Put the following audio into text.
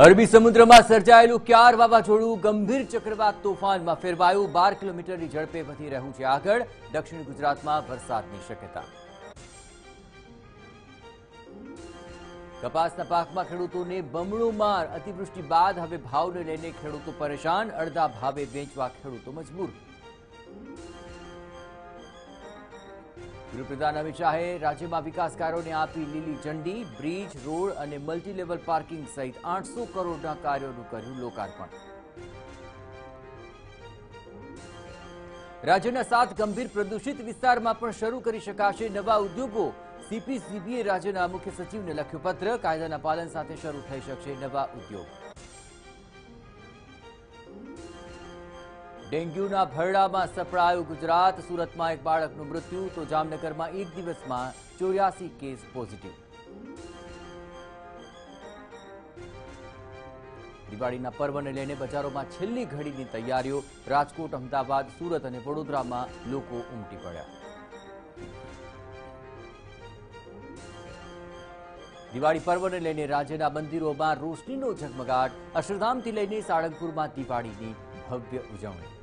अरबी समुद्र में सर्जायेलू क्यार वावाझोडू गंभीर चक्रवात तोफान में फेरवायु 12 किलोमीटर की झड़पे वधी रह्यु छे। आगळ दक्षिण गुजरात में वरसाद की शक्यता। कपासना पाक में खेडूतोने बमणो मार। अतिवृष्टि बाद हवे भाव ने लईने खेडूतो परेशान। अर्धा भावे वेचवा खेडूतो मजबूर। गृहप्रधान अमित शाहे राज्य में विकासकारों ने आपी लीली झंडी। ब्रीज रोड और मल्टीलेवल पार्किंग सहित 800 करोड़ कार्यों कर्यु लोकार्पण। राज्यना 7 गंभीर प्रदूषित विस्तार में पण शरू करी शकाशे नवा उद्योगों। सीपीसीबीए राज्यना मुख्य सचिव ने लख्यो पत्र। कायदाना पालन साथे शरू थई शकशे नवा उद्योग। डेंग्यूना भरड़ा सपड़ायु गुजरात। सूरत में एक बाळकनु मृत्यु तो जामनगर में एक दिवस में 84 केस पॉजिटिव। दिवाळी पर्व ने लईने बजारों में छेल्ली घड़ी की तैयारी। राजकोट अहमदाबाद सूरत और वडोदरा में लोग उमटी पड़ा। दिवाळी पर्व ने लईने राज्यना मंदिरों में रोशनी नो झगमगाट। अक्षरधाम थी लईने साळंगपुर में दिवाळी भव्य उजवणी।